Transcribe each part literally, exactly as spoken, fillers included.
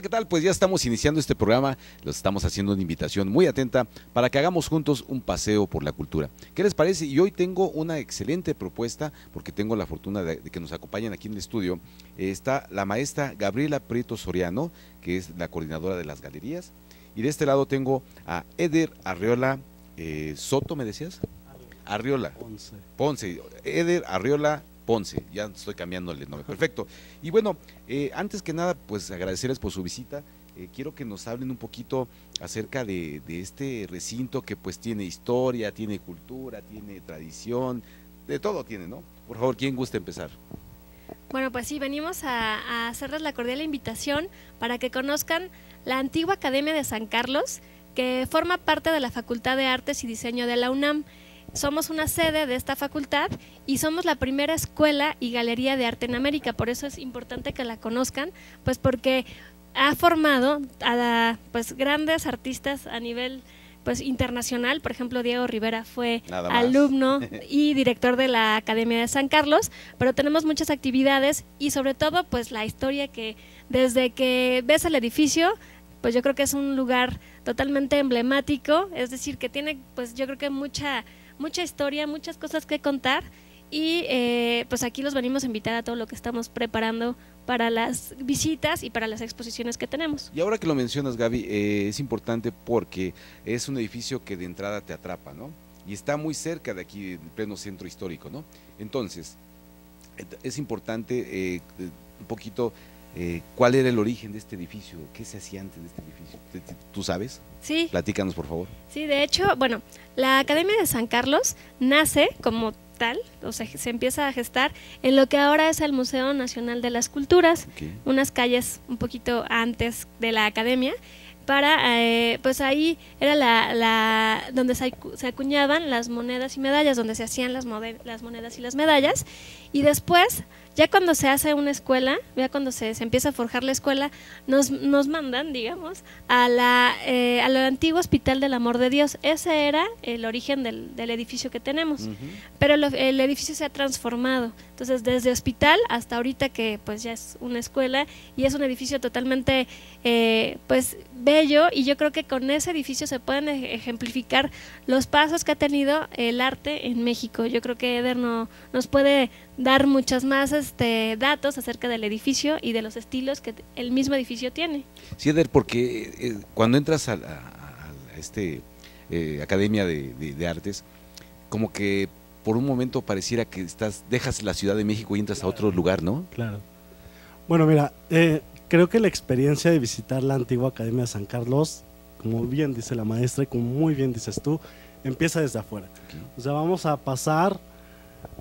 Hola, ¿qué tal? Pues ya estamos iniciando este programa, los estamos haciendo una invitación muy atenta para que hagamos juntos un paseo por la cultura. ¿Qué les parece? Y hoy tengo una excelente propuesta porque tengo la fortuna de que nos acompañen aquí en el estudio. Está la maestra Gabriela Prieto Soriano, que es la coordinadora de las galerías, y de este lado tengo a Eder Arriola eh, Soto, ¿me decías? Arriola. Ponce. Ponce. Eder Arriola Ponce, ya estoy cambiándole el nombre, perfecto. Y bueno, eh, antes que nada, pues agradecerles por su visita. Eh, quiero que nos hablen un poquito acerca de, de este recinto que pues tiene historia, tiene cultura, tiene tradición, de todo tiene, ¿no? Por favor, ¿quién gusta empezar? Bueno, pues sí, venimos a, a hacerles la cordial invitación para que conozcan la antigua Academia de San Carlos, que forma parte de la Facultad de Artes y Diseño de la UNAM. Somos una sede de esta facultad y somos la primera escuela y galería de arte en América, por eso es importante que la conozcan, pues porque ha formado a pues grandes artistas a nivel pues internacional. Por ejemplo, Diego Rivera fue alumno y director de la Academia de San Carlos, pero tenemos muchas actividades y sobre todo pues la historia, que desde que ves el edificio, pues yo creo que es un lugar totalmente emblemático, es decir, que tiene pues yo creo que mucha mucha historia, muchas cosas que contar y eh, pues aquí los venimos a invitar a todo lo que estamos preparando para las visitas y para las exposiciones que tenemos. Y ahora que lo mencionas, Gaby, eh, es importante porque es un edificio que de entrada te atrapa, ¿no? Y está muy cerca de aquí, en pleno centro histórico, ¿no? Entonces, es importante eh, un poquito... Eh, ¿Cuál era el origen de este edificio? ¿Qué se hacía antes de este edificio? ¿Tú sabes? Sí. Platícanos, por favor. Sí, de hecho, bueno, la Academia de San Carlos nace como tal, o sea, se empieza a gestar en lo que ahora es el Museo Nacional de las Culturas, okay, unas calles un poquito antes de la Academia, para, eh, pues ahí era la, la donde se, acu se acuñaban las monedas y medallas, donde se hacían las, las monedas y las medallas, y después, ya cuando se hace una escuela, ya cuando se, se empieza a forjar la escuela, nos, nos mandan, digamos, a la, eh, al antiguo Hospital del Amor de Dios. Ese era el origen del, del edificio que tenemos, uh-huh, pero lo, el edificio se ha transformado, entonces desde hospital hasta ahorita que pues ya es una escuela y es un edificio totalmente eh, pues bello, y yo creo que con ese edificio se pueden ejemplificar los pasos que ha tenido el arte en México. Yo creo que Eder no, nos puede dar muchas más este, datos acerca del edificio y de los estilos que el mismo edificio tiene. Sí, Eder, porque eh, cuando entras a, a, a este eh, Academia de, de, de Artes, como que por un momento pareciera que estás dejas la Ciudad de México y entras, claro, a otro lugar, ¿no? Claro. Bueno, mira, eh, creo que la experiencia de visitar la antigua Academia de San Carlos, como bien dice la maestra y como muy bien dices tú, empieza desde afuera. Okay. O sea, vamos a pasar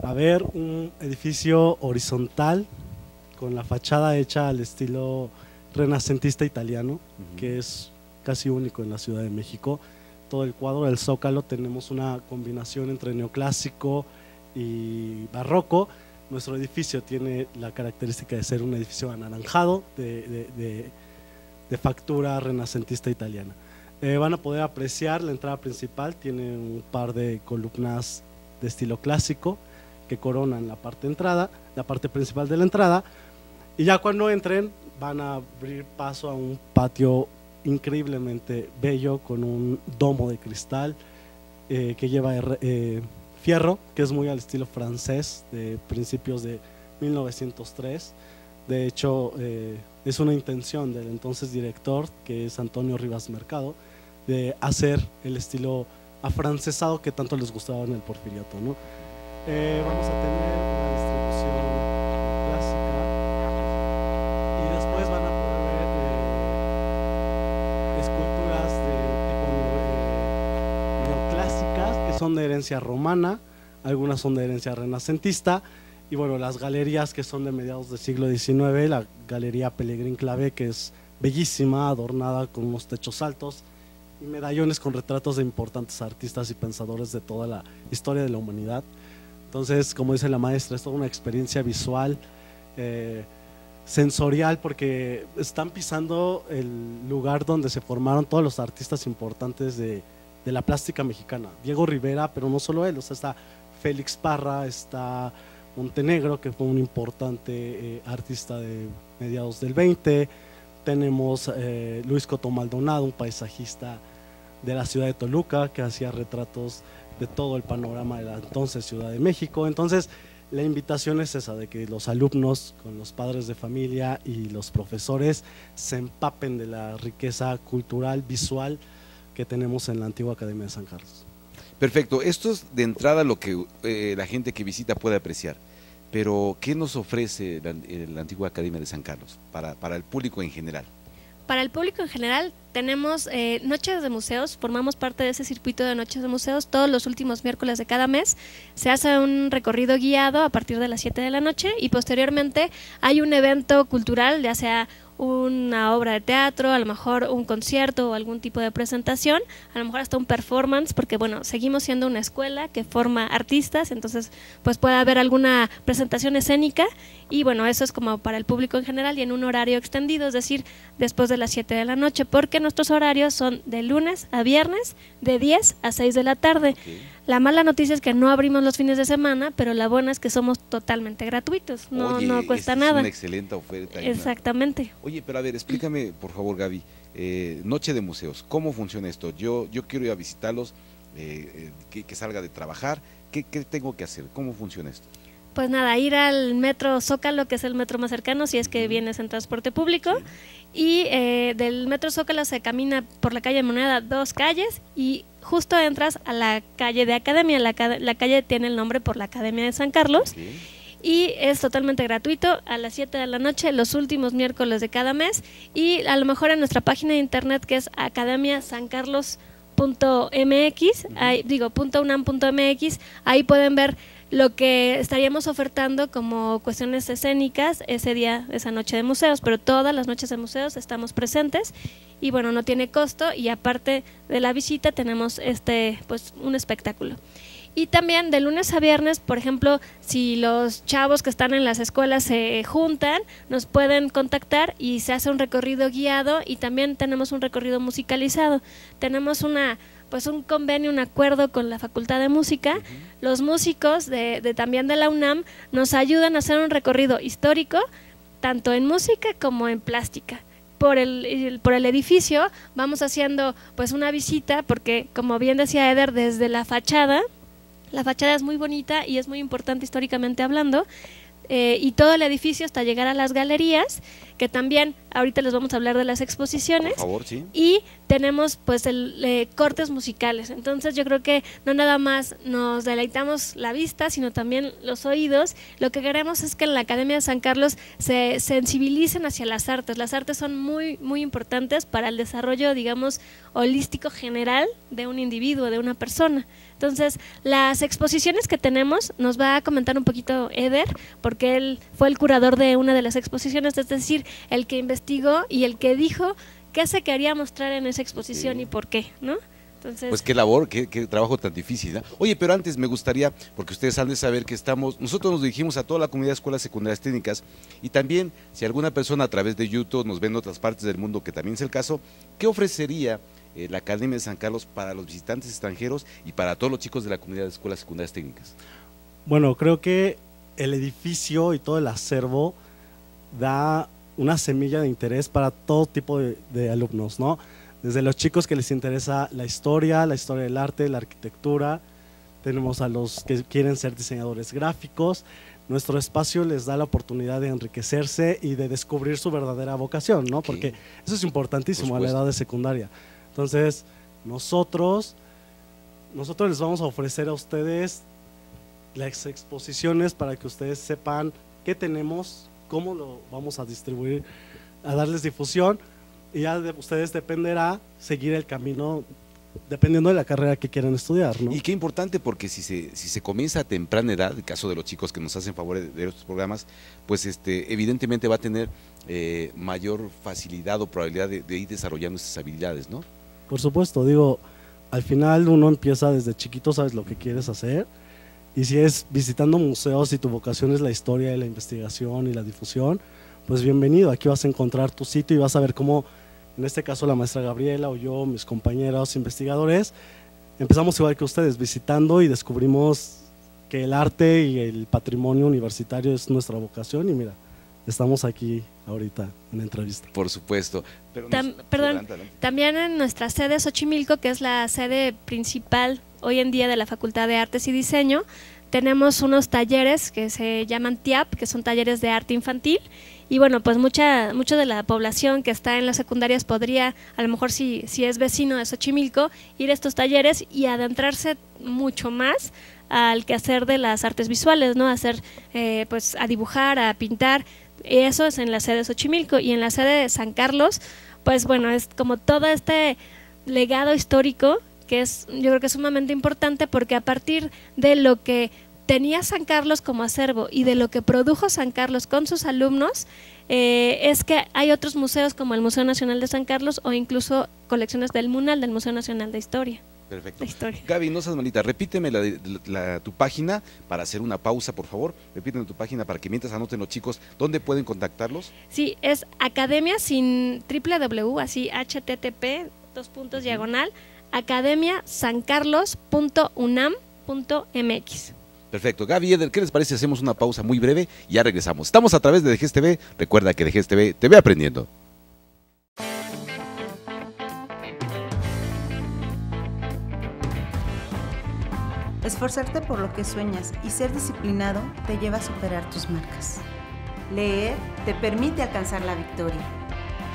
a ver un edificio horizontal con la fachada hecha al estilo renacentista italiano, uh-huh, que es casi único en la Ciudad de México. Todo el cuadro del Zócalo tenemos una combinación entre neoclásico y barroco. Nuestro edificio tiene la característica de ser un edificio anaranjado de, de, de, de factura renacentista italiana. Eh, van a poder apreciar la entrada principal, tiene un par de columnas de estilo clásico que coronan la parte entrada, la parte principal de la entrada, y ya cuando entren van a abrir paso a un patio increíblemente bello con un domo de cristal eh, que lleva eh, fierro, que es muy al estilo francés de principios de mil novecientos tres. De hecho, eh, es una intención del entonces director, que es Antonio Rivas Mercado, de hacer el estilo afrancesado que tanto les gustaba en el Porfiriato, ¿no? Eh, vamos a tener una distribución clásica y después van a poder ver eh, esculturas de tipo neoclásicas que son de herencia romana, algunas son de herencia renacentista, y bueno, las galerías que son de mediados del siglo diecinueve, la Galería Pellegrín Clavé, que es bellísima, adornada con unos techos altos y medallones con retratos de importantes artistas y pensadores de toda la historia de la humanidad. Entonces, como dice la maestra, es toda una experiencia visual, eh, sensorial, porque están pisando el lugar donde se formaron todos los artistas importantes de, de la plástica mexicana. Diego Rivera, pero no solo él, o sea, está Félix Parra, está Montenegro, que fue un importante eh, artista de mediados del veinte, Tenemos eh, Luis Coto Maldonado, un paisajista de la ciudad de Toluca, que hacía retratos de todo el panorama de la entonces Ciudad de México. Entonces, la invitación es esa, de que los alumnos con los padres de familia y los profesores se empapen de la riqueza cultural, visual que tenemos en la antigua Academia de San Carlos. Perfecto, esto es de entrada lo que eh, la gente que visita puede apreciar, pero ¿qué nos ofrece la, la antigua Academia de San Carlos para, para el público en general? Para el público en general tenemos eh, Noches de Museos, formamos parte de ese circuito de Noches de Museos. Todos los últimos miércoles de cada mes se hace un recorrido guiado a partir de las siete de la noche y posteriormente hay un evento cultural, ya sea una obra de teatro, a lo mejor un concierto o algún tipo de presentación, a lo mejor hasta un performance, porque bueno, seguimos siendo una escuela que forma artistas, entonces pues puede haber alguna presentación escénica y bueno, eso es como para el público en general y en un horario extendido, es decir, después de las siete de la noche, porque nuestros horarios son de lunes a viernes, de diez a seis de la tarde. Okay. La mala noticia es que no abrimos los fines de semana, pero la buena es que somos totalmente gratuitos, no, Oye, no cuesta nada. Es una excelente oferta. Exactamente. Una... Oye, pero a ver, explícame por favor, Gaby, eh, Noche de Museos, ¿cómo funciona esto? Yo, yo quiero ir a visitarlos, eh, que, que salga de trabajar, ¿qué, qué tengo que hacer? ¿Cómo funciona esto? Pues nada, ir al Metro Zócalo, que es el metro más cercano, si es que vienes en transporte público, y eh, del Metro Zócalo se camina por la calle Moneda dos calles y justo entras a la calle de Academia, la, la calle tiene el nombre por la Academia de San Carlos. Okay. Y es totalmente gratuito a las siete de la noche, los últimos miércoles de cada mes, y a lo mejor en nuestra página de internet que es academia san carlos punto m x, ahí, digo, punto unam punto m x, ahí pueden ver lo que estaríamos ofertando como cuestiones escénicas ese día, esa noche de museos, pero todas las noches de museos estamos presentes y bueno, no tiene costo y aparte de la visita tenemos este pues un espectáculo. Y también de lunes a viernes, por ejemplo, si los chavos que están en las escuelas se juntan, nos pueden contactar y se hace un recorrido guiado y también tenemos un recorrido musicalizado. Tenemos una... pues un convenio, un acuerdo con la Facultad de Música. Uh-huh. Los músicos de, de también de la UNAM nos ayudan a hacer un recorrido histórico, tanto en música como en plástica. Por el, el, por el edificio vamos haciendo pues una visita, porque como bien decía Eder, desde la fachada, la fachada es muy bonita y es muy importante históricamente hablando, Eh, y todo el edificio hasta llegar a las galerías, que también ahorita les vamos a hablar de las exposiciones. Por favor, sí. Y tenemos pues el, eh, cortes musicales, entonces yo creo que no nada más nos deleitamos la vista, sino también los oídos. Lo que queremos es que en la Academia de San Carlos se sensibilicen hacia las artes. Las artes son muy, muy importantes para el desarrollo, digamos, holístico general de un individuo, de una persona. Entonces, las exposiciones que tenemos, nos va a comentar un poquito Eder, porque él fue el curador de una de las exposiciones, es decir, el que investigó y el que dijo qué se quería mostrar en esa exposición. Sí. Y por qué, ¿no? Entonces, pues qué labor, qué, qué trabajo tan difícil, ¿no? Oye, pero antes me gustaría, porque ustedes han de saber que estamos, nosotros nos dirigimos a toda la comunidad de escuelas secundarias técnicas y también si alguna persona a través de YouTube nos ve en otras partes del mundo, que también es el caso, ¿qué ofrecería la Academia de San Carlos para los visitantes extranjeros y para todos los chicos de la comunidad de escuelas secundarias técnicas? Bueno, creo que el edificio y todo el acervo da una semilla de interés para todo tipo de, de alumnos, ¿no? Desde los chicos que les interesa la historia, la historia del arte, la arquitectura, tenemos a los que quieren ser diseñadores gráficos. Nuestro espacio les da la oportunidad de enriquecerse y de descubrir su verdadera vocación, ¿no? Porque eso es importantísimo a la edad de secundaria. Entonces, nosotros, nosotros les vamos a ofrecer a ustedes las exposiciones para que ustedes sepan qué tenemos, cómo lo vamos a distribuir, a darles difusión, y ya de ustedes dependerá seguir el camino dependiendo de la carrera que quieran estudiar, ¿no? Y qué importante, porque si se, si se comienza a temprana edad, el caso de los chicos que nos hacen favor de estos programas, pues este evidentemente va a tener eh, mayor facilidad o probabilidad de, de ir desarrollando esas habilidades, ¿no? Por supuesto, digo, al final uno empieza desde chiquito, sabes lo que quieres hacer. Y si es visitando museos y tu vocación es la historia y la investigación y la difusión, pues bienvenido, aquí vas a encontrar tu sitio y vas a ver cómo, en este caso la maestra Gabriela o yo, mis compañeros investigadores, empezamos igual que ustedes, visitando y descubrimos que el arte y el patrimonio universitario es nuestra vocación y mira, estamos aquí ahorita en la entrevista. Por supuesto. Pero nos, Tam, perdón, adelante, adelante. También en nuestra sede Xochimilco, que es la sede principal hoy en día de la Facultad de Artes y Diseño, tenemos unos talleres que se llaman T I A P, que son talleres de arte infantil. Y bueno, pues mucha mucho de la población que está en las secundarias podría, a lo mejor si, si es vecino de Xochimilco, ir a estos talleres y adentrarse mucho más al quehacer de las artes visuales, ¿no? Hacer, eh, pues, a dibujar, a pintar. Eso es en la sede de Xochimilco. Y en la sede de San Carlos, pues bueno, es como todo este legado histórico que es, yo creo que es sumamente importante, porque a partir de lo que tenía San Carlos como acervo y de lo que produjo San Carlos con sus alumnos, eh, es que hay otros museos como el Museo Nacional de San Carlos o incluso colecciones del MUNAL, del Museo Nacional de Historia. Perfecto. Historia. Gaby, no seas malita, repíteme la, la, la, tu página para hacer una pausa, por favor. Repíteme tu página para que mientras anoten los chicos, ¿dónde pueden contactarlos? Sí, es academia sin triple W, así http, dos puntos diagonal, academia san carlos punto unam punto m x. Perfecto. Gaby, Eder, ¿qué les parece? Hacemos una pausa muy breve y ya regresamos. Estamos a través de D G E S T T V. Recuerda que D G E S T T V te ve aprendiendo. Esforzarte por lo que sueñas y ser disciplinado te lleva a superar tus marcas. Leer te permite alcanzar la victoria.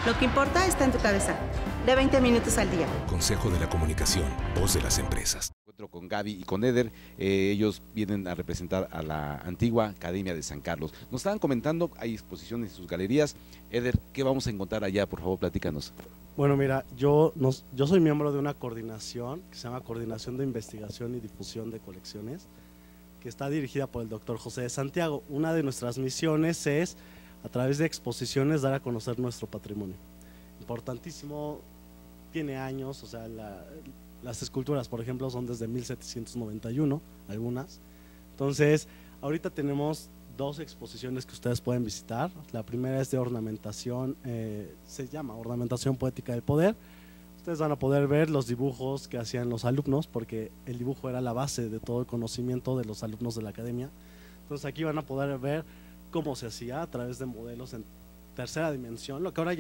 Lo que importa está en tu cabeza. De veinte minutos al día. Consejo de la Comunicación, voz de las empresas. Con Gaby y con Eder, eh, ellos vienen a representar a la antigua Academia de San Carlos. Nos estaban comentando, hay exposiciones en sus galerías. Eder, ¿qué vamos a encontrar allá? Por favor, platícanos. Bueno, mira, yo, nos, yo soy miembro de una coordinación que se llama Coordinación de Investigación y Difusión de Colecciones, que está dirigida por el doctor José de Santiago. Una de nuestras misiones es, a través de exposiciones, dar a conocer nuestro patrimonio. Importantísimo, tiene años, o sea, la... Las esculturas, por ejemplo, son desde mil setecientos noventa y uno, algunas. Entonces, ahorita tenemos dos exposiciones que ustedes pueden visitar. La primera es de ornamentación, eh, se llama Ornamentación Poética del Poder. Ustedes van a poder ver los dibujos que hacían los alumnos, porque el dibujo era la base de todo el conocimiento de los alumnos de la academia. Entonces, aquí van a poder ver cómo se hacía a través de modelos en tercera dimensión, lo que ahora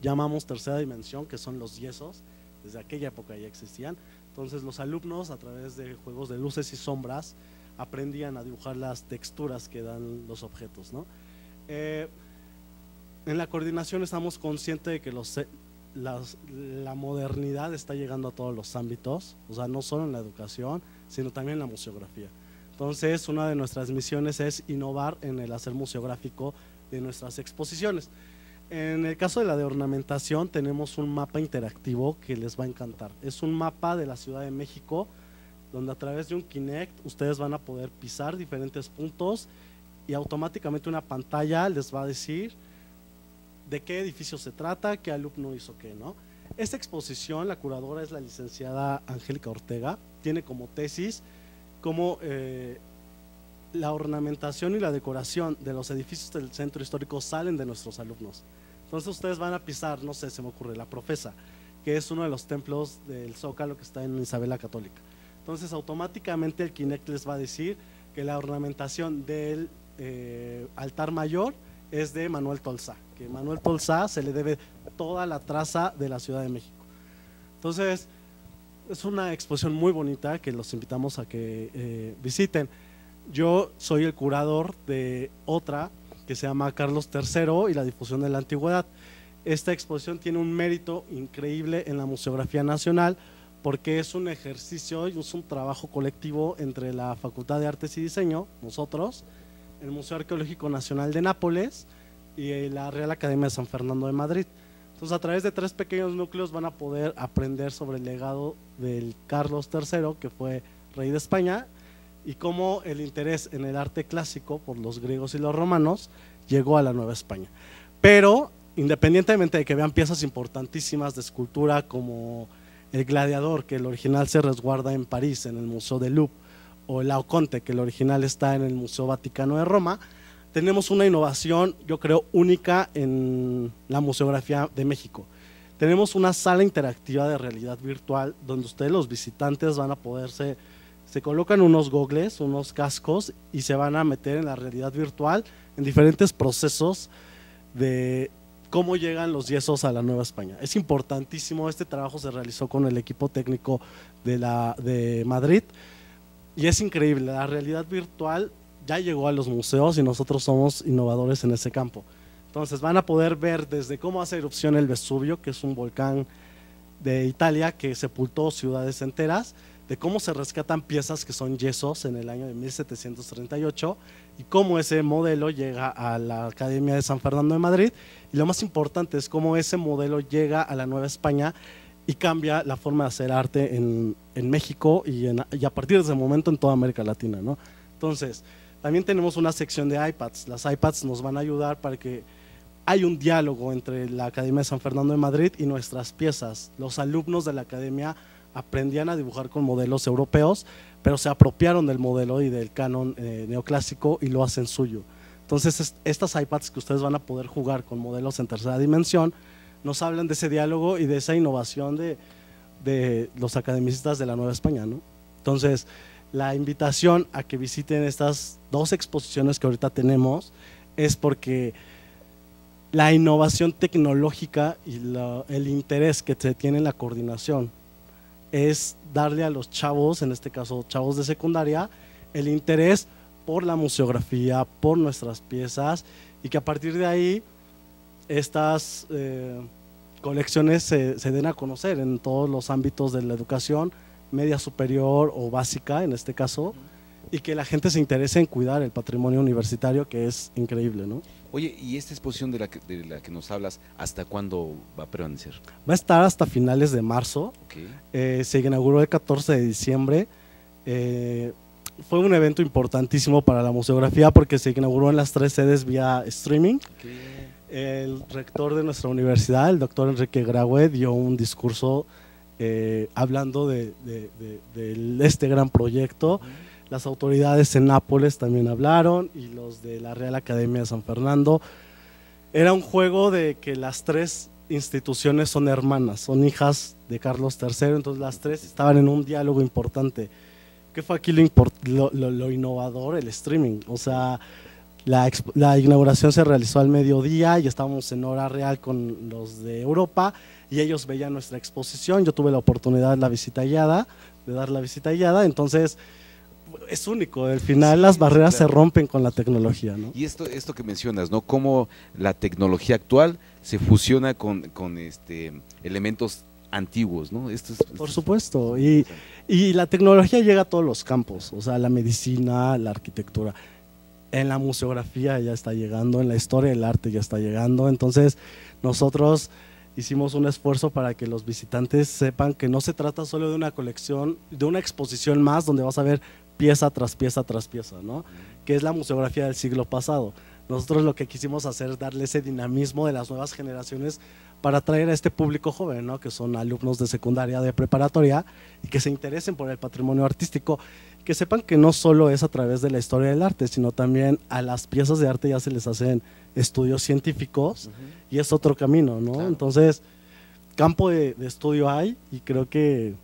llamamos tercera dimensión, que son los yesos. Desde aquella época ya existían. Entonces los alumnos, a través de juegos de luces y sombras, aprendían a dibujar las texturas que dan los objetos, ¿no? Eh, en la coordinación estamos conscientes de que los, las, la modernidad está llegando a todos los ámbitos, o sea, no solo en la educación, sino también en la museografía. Entonces, una de nuestras misiones es innovar en el hacer museográfico de nuestras exposiciones. En el caso de la de ornamentación tenemos un mapa interactivo que les va a encantar. Es un mapa de la Ciudad de México, donde a través de un Kinect ustedes van a poder pisar diferentes puntos y automáticamente una pantalla les va a decir de qué edificio se trata, qué alumno hizo qué, ¿no? Esta exposición, la curadora es la licenciada Angélica Ortega, tiene como tesis cómo eh, la ornamentación y la decoración de los edificios del centro histórico salen de nuestros alumnos. Entonces ustedes van a pisar, no sé, se me ocurre, la Profesa, que es uno de los templos del Zócalo que está en Isabela Católica. Entonces automáticamente el Kinect les va a decir que la ornamentación del eh, altar mayor es de Manuel Tolsá, que Manuel Tolsá se le debe toda la traza de la Ciudad de México. Entonces es una exposición muy bonita que los invitamos a que eh, visiten. Yo soy el curador de otra que se llama Carlos tercero y la difusión de la antigüedad. Esta exposición tiene un mérito increíble en la museografía nacional, porque es un ejercicio y es un trabajo colectivo entre la Facultad de Artes y Diseño, nosotros, el Museo Arqueológico Nacional de Nápoles y la Real Academia de San Fernando de Madrid. Entonces, a través de tres pequeños núcleos van a poder aprender sobre el legado del Carlos tercero, que fue rey de España, y cómo el interés en el arte clásico por los griegos y los romanos llegó a la Nueva España. Pero, independientemente de que vean piezas importantísimas de escultura como el gladiador, que el original se resguarda en París, en el Museo de Louvre, o el Laoconte, que el original está en el Museo Vaticano de Roma, tenemos una innovación, yo creo, única en la museografía de México. Tenemos una sala interactiva de realidad virtual, donde ustedes, los visitantes, van a poderse se colocan unos gogles, unos cascos y se van a meter en la realidad virtual en diferentes procesos de cómo llegan los yesos a la Nueva España. Es importantísimo, este trabajo se realizó con el equipo técnico de, la, de Madrid y es increíble, la realidad virtual ya llegó a los museos y nosotros somos innovadores en ese campo. Entonces van a poder ver desde cómo hace erupción el Vesubio, que es un volcán de Italia que sepultó ciudades enteras, de cómo se rescatan piezas que son yesos en el año de mil setecientos treinta y ocho y cómo ese modelo llega a la Academia de San Fernando de Madrid, y lo más importante es cómo ese modelo llega a la Nueva España y cambia la forma de hacer arte en, en México y, en, y a partir de ese momento en toda América Latina, ¿no? Entonces, también tenemos una sección de iPads, las iPads nos van a ayudar para que hay un diálogo entre la Academia de San Fernando de Madrid y nuestras piezas. Los alumnos de la Academia aprendían a dibujar con modelos europeos, pero se apropiaron del modelo y del canon eh, neoclásico y lo hacen suyo. Entonces est estas iPads que ustedes van a poder jugar con modelos en tercera dimensión nos hablan de ese diálogo y de esa innovación de, de los academicistas de la Nueva España, ¿no? Entonces la invitación a que visiten estas dos exposiciones que ahorita tenemos es porque la innovación tecnológica y la, el interés que se tiene en la coordinación es darle a los chavos, en este caso chavos de secundaria, el interés por la museografía, por nuestras piezas, y que a partir de ahí estas eh, colecciones se, se den a conocer en todos los ámbitos de la educación, media superior o básica en este caso, y que la gente se interese en cuidar el patrimonio universitario, que es increíble, ¿no? Oye, y esta exposición de la, que, de la que nos hablas, ¿hasta cuándo va a permanecer? Va a estar hasta finales de marzo, okay. eh, se inauguró el catorce de diciembre, eh, fue un evento importantísimo para la museografía porque se inauguró en las tres sedes vía streaming, okay. El rector de nuestra universidad, el doctor Enrique Graue, dio un discurso eh, hablando de, de, de, de este gran proyecto, okay. Las autoridades en Nápoles también hablaron y los de la Real Academia de San Fernando. Era un juego de que las tres instituciones son hermanas, son hijas de Carlos tercero, entonces las tres estaban en un diálogo importante. ¿Qué fue aquí lo, lo, lo, lo innovador? El streaming. O sea, la, la inauguración se realizó al mediodía y estábamos en hora real con los de Europa y ellos veían nuestra exposición. Yo tuve la oportunidad de, la visita guiada, de dar la visita guiada, entonces… Es único, al final sí, las barreras claro. se rompen con la tecnología, ¿no? Y esto, esto que mencionas, ¿no? Cómo la tecnología actual se fusiona con, con este elementos antiguos, ¿no? Esto es, esto Por supuesto, y, y la tecnología llega a todos los campos, o sea, la medicina, la arquitectura, en la museografía ya está llegando, en la historia del arte ya está llegando, entonces nosotros… Hicimos un esfuerzo para que los visitantes sepan que no se trata solo de una colección, de una exposición más donde vas a ver pieza tras pieza tras pieza, ¿no? Que es la museografía del siglo pasado. Nosotros lo que quisimos hacer es darle ese dinamismo de las nuevas generaciones para atraer a este público joven, ¿no? Que son alumnos de secundaria, de preparatoria y que se interesen por el patrimonio artístico, que sepan que no solo es a través de la historia del arte, sino también a las piezas de arte ya se les hacen estudios científicos, uh-huh. y es otro camino, ¿no? Claro. Entonces, campo de, de estudio hay y creo que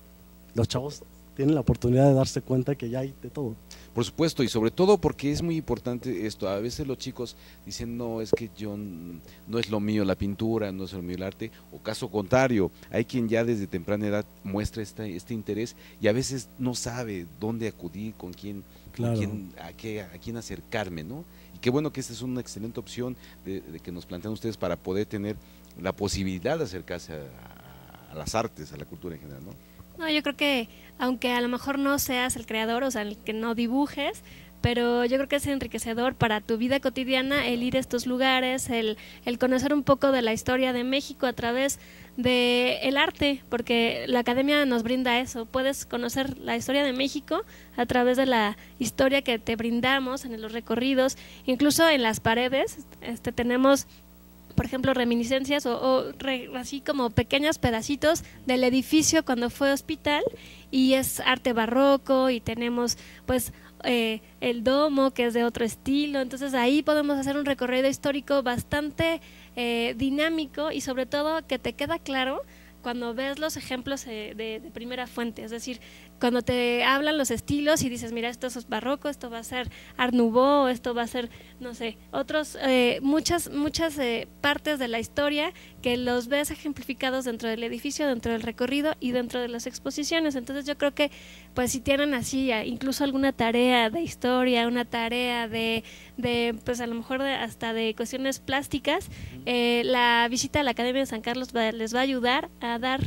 los chavos tienen la oportunidad de darse cuenta que ya hay de todo. Por supuesto, y sobre todo porque es muy importante esto, a veces los chicos dicen, no, es que yo, no es lo mío la pintura, no es lo mío el arte, o caso contrario, hay quien ya desde temprana edad muestra este, este interés y a veces no sabe dónde acudir, con quién, claro. quién a, qué, a quién acercarme, ¿no? Y qué bueno que esta es una excelente opción de, de que nos plantean ustedes para poder tener la posibilidad de acercarse a, a, a las artes, a la cultura en general, ¿no? No, yo creo que aunque a lo mejor no seas el creador, o sea, el que no dibujes, pero yo creo que es enriquecedor para tu vida cotidiana el ir a estos lugares, el, el conocer un poco de la historia de México a través del arte, porque la Academia nos brinda eso, puedes conocer la historia de México a través de la historia que te brindamos en los recorridos, incluso en las paredes, este, tenemos… por ejemplo, reminiscencias o, o re, así como pequeños pedacitos del edificio cuando fue hospital y es arte barroco y tenemos pues eh, el domo que es de otro estilo, entonces ahí podemos hacer un recorrido histórico bastante eh, dinámico y sobre todo que te queda claro cuando ves los ejemplos eh, de, de primera fuente, es decir, cuando te hablan los estilos y dices, mira, esto es barroco, esto va a ser Art Nouveau, esto va a ser, no sé, otros, eh, muchas, muchas eh, partes de la historia que los ves ejemplificados dentro del edificio, dentro del recorrido y dentro de las exposiciones. Entonces yo creo que, pues si tienen así, incluso alguna tarea de historia, una tarea de, de pues a lo mejor de, hasta de cuestiones plásticas, eh, la visita a la Academia de San Carlos va, les va a ayudar a dar,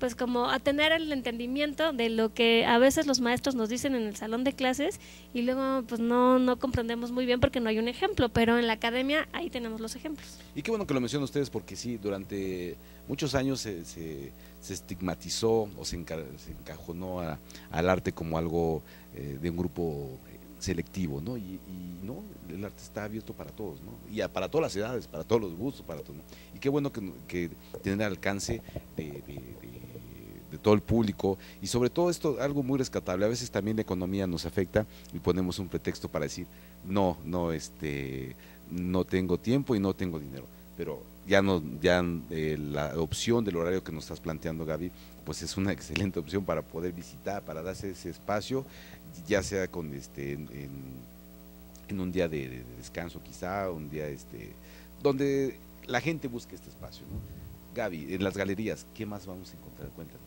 pues como a tener el entendimiento de lo que a veces los maestros nos dicen en el salón de clases y luego pues no, no comprendemos muy bien porque no hay un ejemplo, pero en la academia ahí tenemos los ejemplos. Y qué bueno que lo mencionan ustedes, porque sí, durante muchos años se, se, se estigmatizó o se, enca, se encajonó a, al arte como algo eh, de un grupo selectivo, ¿no? Y, y no, el arte está abierto para todos, ¿no? Y a, para todas las edades, para todos los gustos, para todo, ¿no? Y qué bueno que, que tener alcance de, de, de de todo el público, y sobre todo esto algo muy rescatable. A veces también la economía nos afecta y ponemos un pretexto para decir no, no, este, no tengo tiempo y no tengo dinero, pero ya no, ya eh, la opción del horario que nos estás planteando, Gaby, pues es una excelente opción para poder visitar, para darse ese espacio, ya sea con este en, en un día de, de descanso, quizá un día este donde la gente busque este espacio, ¿no? Gaby, en las galerías, ¿qué más vamos a encontrar? Cuéntanos.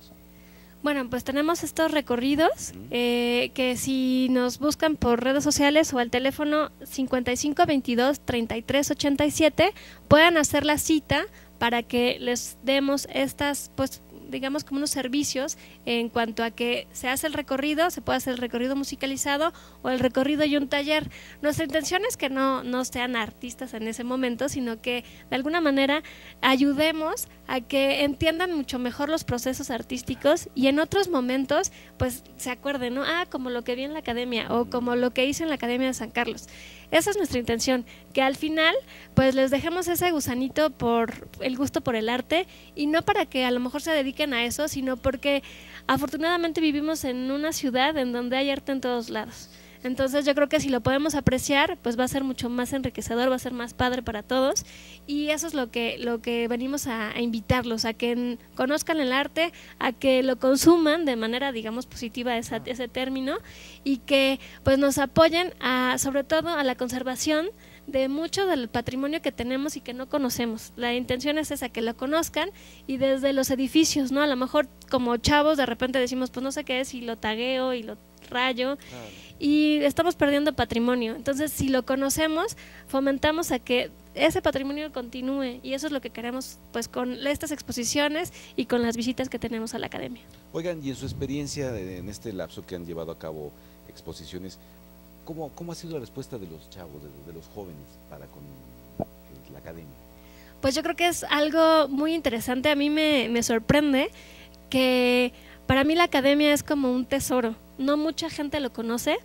Bueno, pues tenemos estos recorridos eh, que si nos buscan por redes sociales o al teléfono cincuenta y cinco veintidós treinta y tres ochenta y siete puedan hacer la cita para que les demos estas, pues digamos como unos servicios en cuanto a que se hace el recorrido, se puede hacer el recorrido musicalizado o el recorrido y un taller. Nuestra intención es que no, no sean artistas en ese momento, sino que de alguna manera ayudemos a que entiendan mucho mejor los procesos artísticos y en otros momentos pues se acuerden, ¿no? Ah, como lo que vi en la academia o como lo que hice en la Academia de San Carlos. Esa es nuestra intención, que al final pues les dejemos ese gusanito por el gusto por el arte, y no para que a lo mejor se dediquen a eso, sino porque afortunadamente vivimos en una ciudad en donde hay arte en todos lados. Entonces yo creo que si lo podemos apreciar, pues va a ser mucho más enriquecedor, va a ser más padre para todos, y eso es lo que, lo que venimos a, a invitarlos, a que conozcan el arte, a que lo consuman de manera, digamos, positiva, esa, ese término, y que pues nos apoyen a, sobre todo a la conservación de mucho del patrimonio que tenemos y que no conocemos. La intención es esa, que lo conozcan, y desde los edificios, ¿no? A lo mejor como chavos de repente decimos, pues no sé qué es, y lo tagueo y lo rayo, claro, y estamos perdiendo patrimonio. Entonces, si lo conocemos, fomentamos a que ese patrimonio continúe, y eso es lo que queremos pues con estas exposiciones y con las visitas que tenemos a la academia. Oigan, y en su experiencia en este lapso que han llevado a cabo exposiciones, ¿cómo, cómo ha sido la respuesta de los chavos, de, de los jóvenes para con la academia? Pues yo creo que es algo muy interesante. A mí me, me sorprende que para mí la academia es como un tesoro. No mucha gente lo conoce,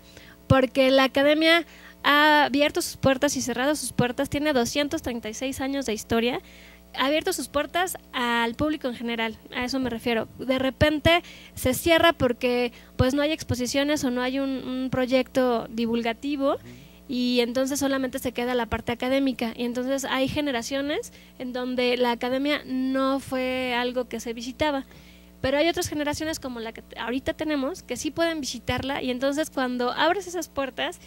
porque la academia ha abierto sus puertas y cerrado sus puertas, tiene doscientos treinta y seis años de historia, ha abierto sus puertas al público en general, a eso me refiero. De repente se cierra porque pues no hay exposiciones o no hay un, un proyecto divulgativo, y entonces solamente se queda la parte académica, y entonces hay generaciones en donde la academia no fue algo que se visitaba. Pero hay otras generaciones como la que ahorita tenemos que sí pueden visitarla, y entonces cuando abres esas puertas,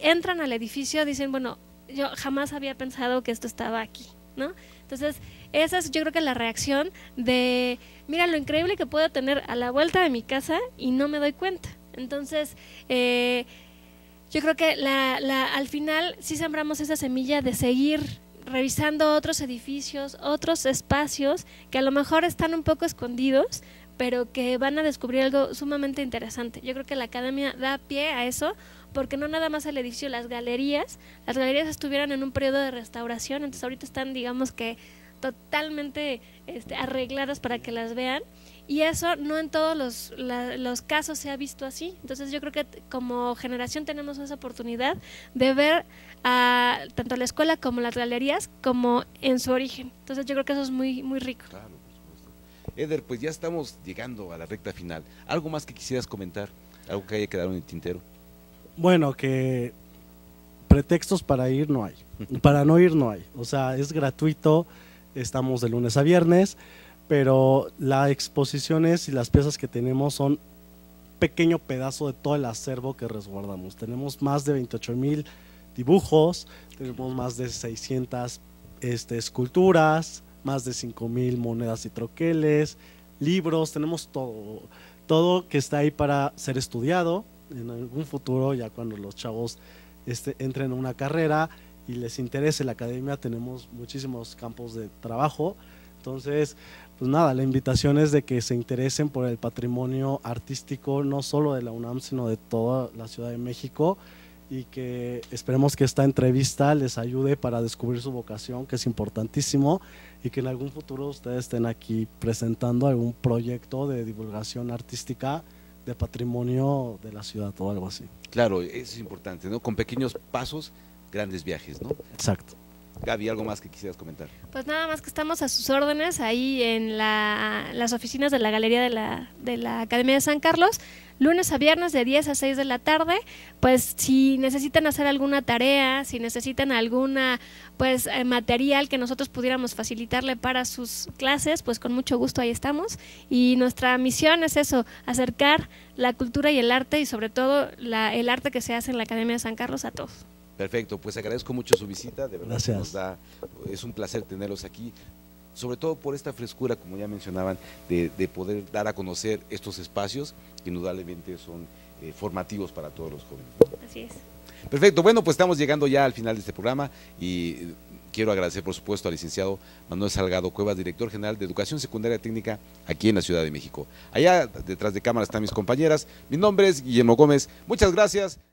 entran al edificio, dicen, bueno, yo jamás había pensado que esto estaba aquí, ¿no? Entonces, esa es yo creo que la reacción de, mira lo increíble que puedo tener a la vuelta de mi casa y no me doy cuenta. Entonces, eh, yo creo que la, la, al final sí sembramos esa semilla de seguir revisando otros edificios, otros espacios que a lo mejor están un poco escondidos, pero que van a descubrir algo sumamente interesante. Yo creo que la academia da pie a eso, porque no nada más el edificio, las galerías, las galerías estuvieron en un periodo de restauración, entonces ahorita están, digamos que totalmente este, arregladas para que las vean, y eso no en todos los, la, los casos se ha visto así. Entonces yo creo que como generación tenemos esa oportunidad de ver a, tanto la escuela como las galerías como en su origen. Entonces yo creo que eso es muy, muy rico. Claro, por supuesto. Eder, pues ya estamos llegando a la recta final. ¿Algo más que quisieras comentar? ¿Algo que haya quedado en el tintero? Bueno, que pretextos para ir no hay, para no ir no hay. O sea, es gratuito, estamos de lunes a viernes, pero las exposiciones y las piezas que tenemos son pequeño pedazo de todo el acervo que resguardamos. Tenemos más de veintiocho mil dibujos, tenemos más de seiscientas este, esculturas, más de cinco mil monedas y troqueles, libros, tenemos todo, todo que está ahí para ser estudiado en algún futuro, ya cuando los chavos este, entren a una carrera y les interese la academia, tenemos muchísimos campos de trabajo. Entonces, pues nada, la invitación es de que se interesen por el patrimonio artístico, no solo de la UNAM, sino de toda la Ciudad de México, y que esperemos que esta entrevista les ayude para descubrir su vocación, que es importantísimo, y que en algún futuro ustedes estén aquí presentando algún proyecto de divulgación artística de patrimonio de la ciudad o algo así. Claro, eso es importante, ¿no? Con pequeños pasos, grandes viajes, ¿no? Exacto. Gaby, ¿algo más que quisieras comentar? Pues nada más que estamos a sus órdenes ahí en la, las oficinas de la Galería de la, de la Academia de San Carlos, lunes a viernes de diez a seis de la tarde. Pues si necesitan hacer alguna tarea, si necesitan alguna pues eh, material que nosotros pudiéramos facilitarle para sus clases, pues con mucho gusto ahí estamos. Y nuestra misión es eso, acercar la cultura y el arte, y sobre todo la, el arte que se hace en la Academia de San Carlos a todos. Perfecto, pues agradezco mucho su visita, de verdad que nos da, es un placer tenerlos aquí, sobre todo por esta frescura, como ya mencionaban, de, de poder dar a conocer estos espacios que indudablemente son eh, formativos para todos los jóvenes. Así es. Perfecto, bueno, pues estamos llegando ya al final de este programa y quiero agradecer por supuesto al licenciado Manuel Salgado Cuevas, director general de Educación Secundaria Técnica aquí en la Ciudad de México. Allá detrás de cámara están mis compañeras, mi nombre es Guillermo Gómez, muchas gracias.